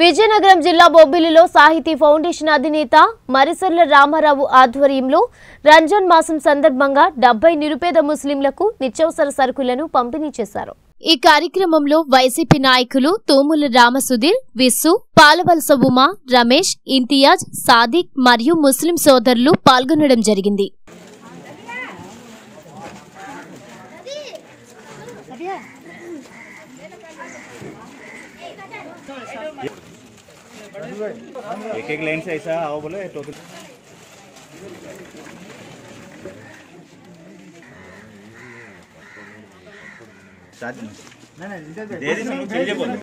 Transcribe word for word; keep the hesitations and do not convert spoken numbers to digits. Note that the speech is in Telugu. విజయనగరం జిల్లా బొబ్బిలిలో సాహితి ఫౌండేషన్ అధినేత మరిసర్ల రామారావు ఆధ్వర్యంలో రంజాన్ మాసం సందర్భంగా డెబ్బై నిరుపేద ముస్లింలకు నిత్యవసర సరుకులను పంపిణీ చేశారు। ఈ కార్యక్రమంలో వైసీపీ నాయకులు తోముల రామసుధీర్, విస్సు, పాలవలస ఉమా, రమేష్, ఇంతియాజ్, సాదిక్ మరియు ముస్లిం సోదరులు పాల్గొనడం జరిగింది। एक एक लाइन से ऐसा आओ बोले टोकन साथ में ना ना दे दे बोल।